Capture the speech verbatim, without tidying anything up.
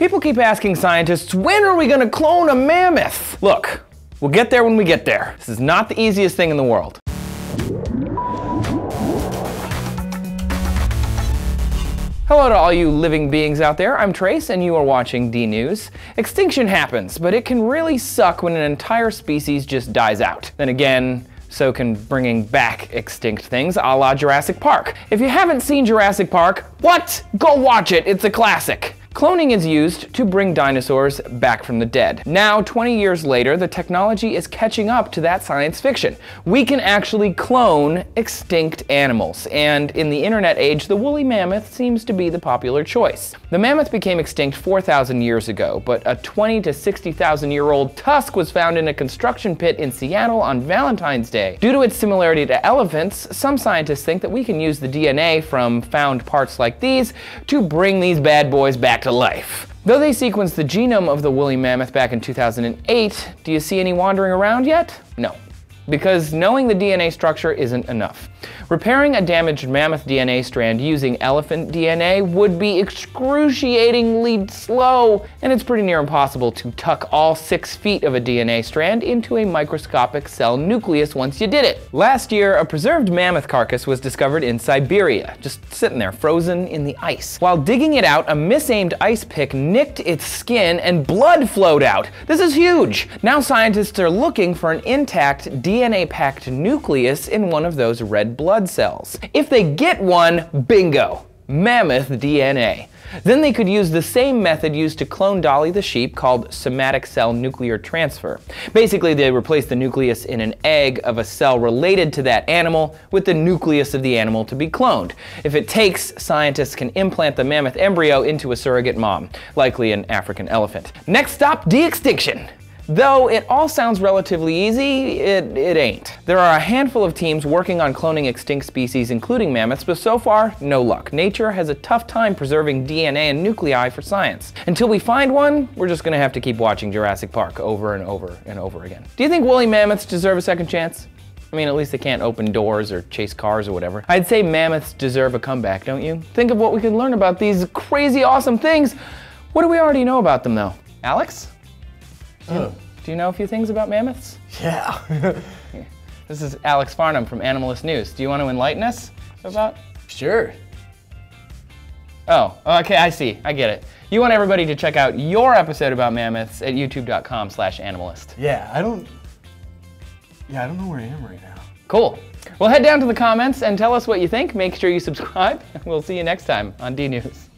People keep asking scientists, when are we gonna clone a mammoth? Look, we'll get there when we get there. This is not the easiest thing in the world. Hello to all you living beings out there, I'm Trace and you are watching DNews. Extinction happens, but it can really suck when an entire species just dies out. Then again, so can bringing back extinct things, a la Jurassic Park. If you haven't seen Jurassic Park, what? Go watch it, it's a classic. Cloning is used to bring dinosaurs back from the dead. Now, twenty years later, the technology is catching up to that science fiction. We can actually clone extinct animals, and in the internet age, the woolly mammoth seems to be the popular choice. The mammoth became extinct four thousand years ago, but a twenty to sixty thousand year old tusk was found in a construction pit in Seattle on Valentine's Day. Due to its similarity to elephants, some scientists think that we can use the D N A from found parts like these to bring these bad boys back to life. Though they sequenced the genome of the woolly mammoth back in two thousand eight, do you see any wandering around yet? No. Because knowing the D N A structure isn't enough. Repairing a damaged mammoth D N A strand using elephant D N A would be excruciatingly slow, and it's pretty near impossible to tuck all six feet of a D N A strand into a microscopic cell nucleus once you did it. Last year, a preserved mammoth carcass was discovered in Siberia, just sitting there, frozen in the ice. While digging it out, a misaimed ice pick nicked its skin and blood flowed out. This is huge! Now scientists are looking for an intact D N A-packed nucleus in one of those red blood cells. If they get one, bingo! Mammoth D N A. Then they could use the same method used to clone Dolly the sheep called somatic cell nuclear transfer. Basically, they replace the nucleus in an egg of a cell related to that animal with the nucleus of the animal to be cloned. If it takes, scientists can implant the mammoth embryo into a surrogate mom, likely an African elephant. Next stop, de-extinction. Though it all sounds relatively easy, it, it ain't. There are a handful of teams working on cloning extinct species, including mammoths, but so far, no luck. Nature has a tough time preserving D N A and nuclei for science. Until we find one, we're just gonna have to keep watching Jurassic Park over and over and over again. Do you think woolly mammoths deserve a second chance? I mean, at least they can't open doors or chase cars or whatever. I'd say mammoths deserve a comeback, don't you? Think of what we can learn about these crazy awesome things. What do we already know about them, though? Alex? Oh. Do you know a few things about mammoths? Yeah. This is Alex Farnum from Animalist News. Do you want to enlighten us about? Sure. Oh, okay, I see. I get it. You want everybody to check out your episode about mammoths at youtube.com slash animalist. Yeah, I don't, yeah, I don't know where I am right now. Cool. Well, head down to the comments and tell us what you think. Make sure you subscribe. We'll see you next time on DNews.